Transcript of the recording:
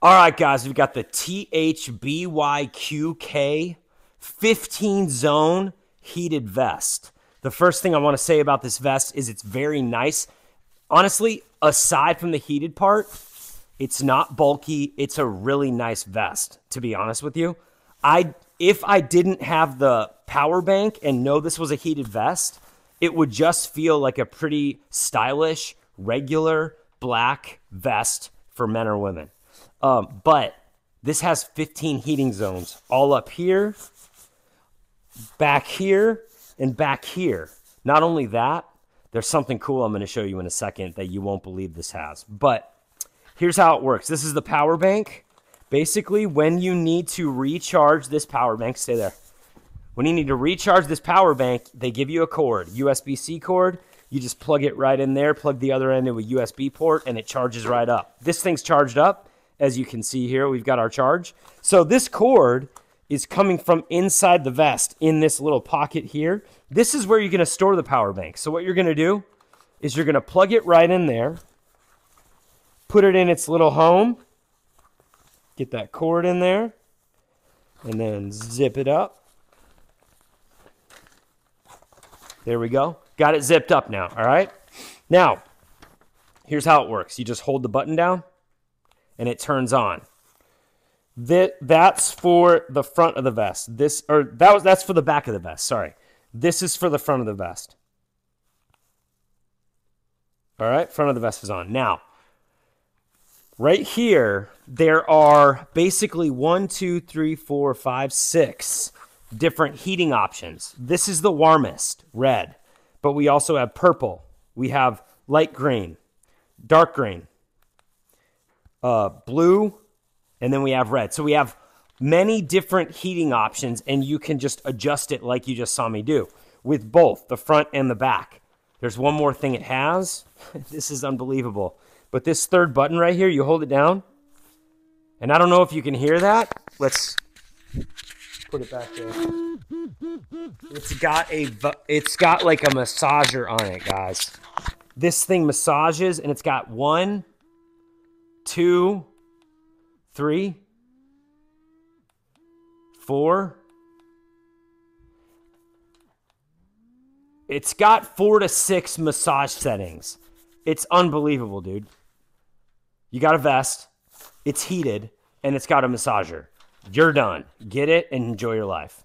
All right, guys, we've got the THBYQK 15 zone heated vest. The first thing I want to say about this vest is it's very nice. Honestly, aside from the heated part, it's not bulky. It's a really nice vest, to be honest with you. If I didn't have the power bank and know this was a heated vest, it would just feel like a pretty stylish, regular black vest for men or women. But this has 15 heating zones all up here, back here, and back here. Not only that, there's something cool I'm going to show you in a second that you won't believe this has. But here's how it works. This is the power bank. Basically, when you need to recharge this power bank, stay there. When you need to recharge this power bank, they give you a cord, USB-C cord. You just plug it right in there, plug the other end into a USB port, and it charges right up. This thing's charged up. As you can see here, we've got our charge. So this cord is coming from inside the vest in this little pocket here. This is where you're gonna store the power bank. So what you're gonna do is you're gonna plug it right in there, put it in its little home, get that cord in there, and then zip it up. There we go. Got it zipped up now, all right? Now, here's how it works. You just hold the button down, and it turns on. That's for the front of the vest. That's for the back of the vest, sorry. This is for the front of the vest. All right, front of the vest is on. Now, right here, there are basically 6 different heating options. This is the warmest, red, but we also have purple. We have light green, dark green, blue, and then we have red. So we have many different heating options, and you can just adjust it like you just saw me do with both the front and the back. There's one more thing it has. This is unbelievable. But this third button right here, you hold it down, and I don't know if you can hear that. Let's put it back there. It's got like a massager on it, guys. This thing massages, and it's got 1, 2, 3, 4. It's got 4 to 6 massage settings. It's unbelievable, dude. You got a vest, it's heated, and it's got a massager. You're done. Get it and enjoy your life.